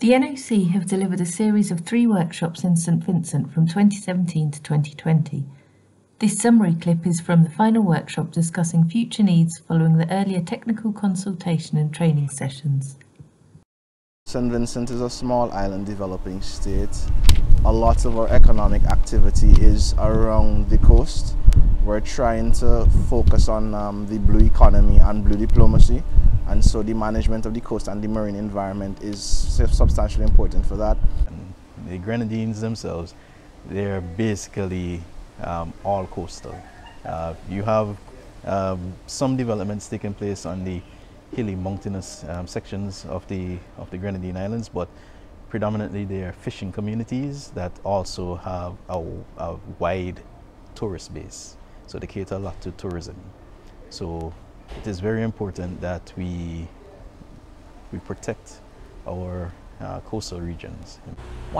The NOC have delivered a series of 3 workshops in St Vincent from 2017 to 2020. This summary clip is from the final workshop discussing future needs following the earlier technical consultation and training sessions. St Vincent is a small island developing state. A lot of our economic activity is around the coast. We're trying to focus on the blue economy and blue diplomacy. And so the management of the coast and the marine environment is substantially important for that. The Grenadines themselves, they're basically all coastal. You have some developments taking place on the hilly mountainous sections of the Grenadine Islands, but predominantly they are fishing communities that also have a wide tourist base. So they cater a lot to tourism. So it is very important that we protect our coastal regions. We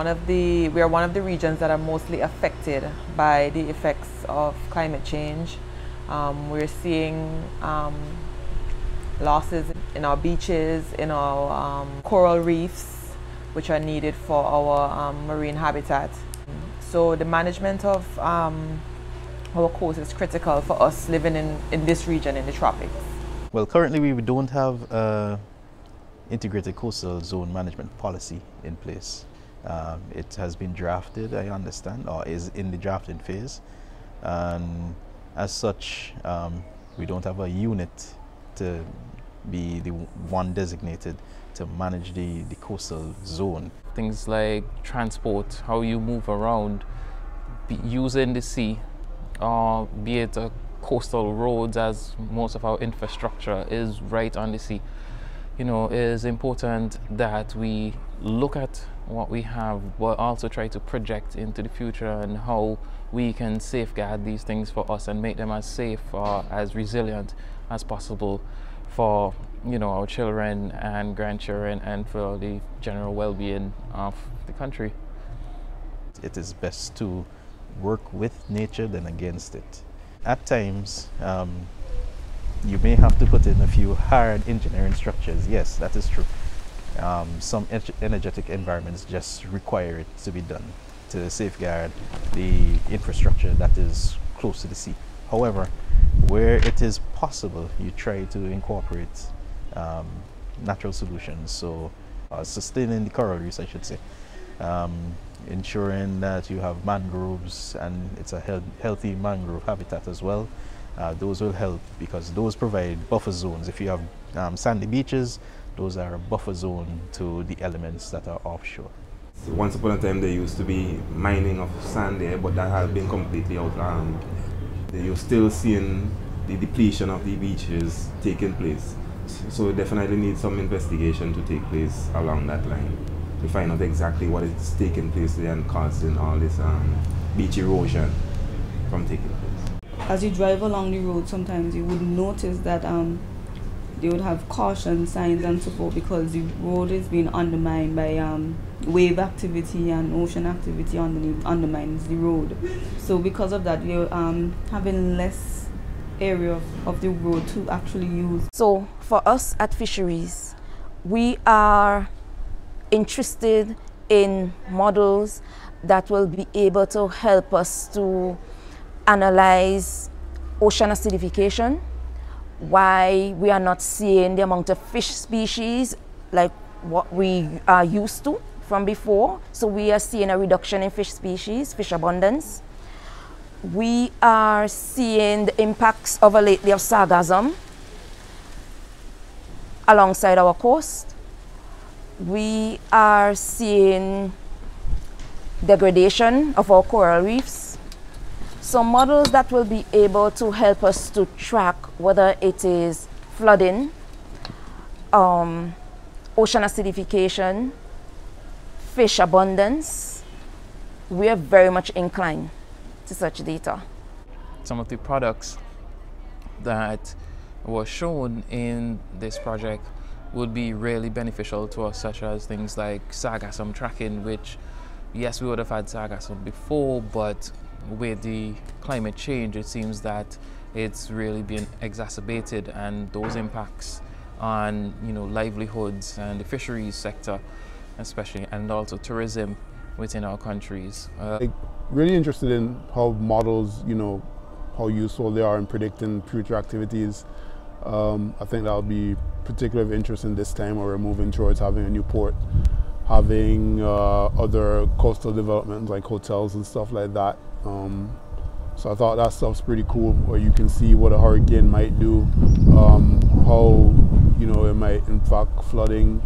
are one of the regions that are mostly affected by the effects of climate change. We're seeing losses in our beaches, in our coral reefs, which are needed for our marine habitat. So the management of our coast is critical for us living in this region, in the tropics. Well, currently we don't have integrated coastal zone management policy in place. It has been drafted, I understand, or is in the drafting phase. And as such, we don't have a unit to be the one designated to manage the coastal zone. Things like transport, how you move around, using the sea, be it coastal roads, as most of our infrastructure is right on the sea. You know, it is important that we look at what we have, but also try to project into the future and how we can safeguard these things for us and make them as safe or as resilient as possible for, you know, our children and grandchildren and for the general well-being of the country. It is best to work with nature than against it. At times, you may have to put in a few hard engineering structures. Yes, that is true. Some energetic environments just require it to be done to safeguard the infrastructure that is close to the sea. However, where it is possible, you try to incorporate natural solutions. So sustaining the coral reefs, I should say. Ensuring that you have mangroves, and it's a healthy mangrove habitat as well. Those will help because those provide buffer zones. If you have sandy beaches, those are a buffer zone to the elements that are offshore. So once upon a time there used to be mining of sand there, but that has been completely outlawed. You're still seeing the depletion of the beaches taking place. So we definitely need some investigation to take place along that line to find out exactly what is taking place there and causing all this beach erosion from taking place. As you drive along the road, sometimes you would notice that they would have caution signs and so forth because the road is being undermined by wave activity and ocean activity undermines the road. So because of that, you're having less area of the road to actually use. So for us at Fisheries, we are interested in models that will be able to help us to analyze ocean acidification, why we are not seeing the amount of fish species like what we are used to from before. So we are seeing a reduction in fish species, fish abundance. We are seeing the impacts of a lately of sargassum alongside our coast. We are seeing degradation of our coral reefs. So models that will be able to help us to track whether it is flooding, ocean acidification, fish abundance. We are very much inclined to such data. Some of the products that were shown in this project would be really beneficial to us, such as things like sargassum tracking, which, yes, we would have had sargassum before, but with the climate change, it seems that it's really been exacerbated, and those impacts on, you know, livelihoods and the fisheries sector especially, and also tourism within our countries. I'm really interested in how models, you know, how useful they are in predicting future activities. I think that'll be particular interest in this time where we're moving towards having a new port, having other coastal developments like hotels and stuff like that. So I thought that stuff's pretty cool, where you can see what a hurricane might do, how, you know, it might impact flooding.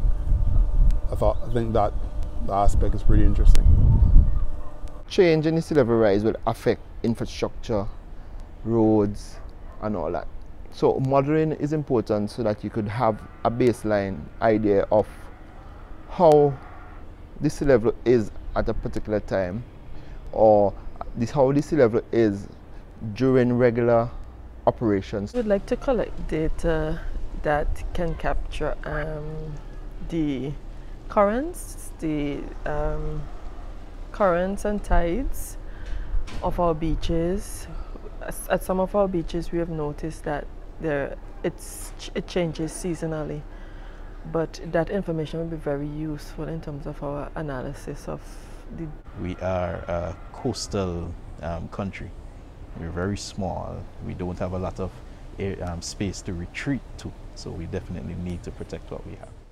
I think that the aspect is pretty interesting. Change in the sea level rise will affect infrastructure, roads and all that. So modeling is important so that you could have a baseline idea of how the sea level is at a particular time, or how the sea level is during regular operations. We'd like to collect data that can capture the currents, and tides of our beaches. At some of our beaches, we have noticed that it changes seasonally, but that information will be very useful in terms of our analysis of the... We are a coastal country. We're very small. We don't have a lot of space to retreat to, so we definitely need to protect what we have.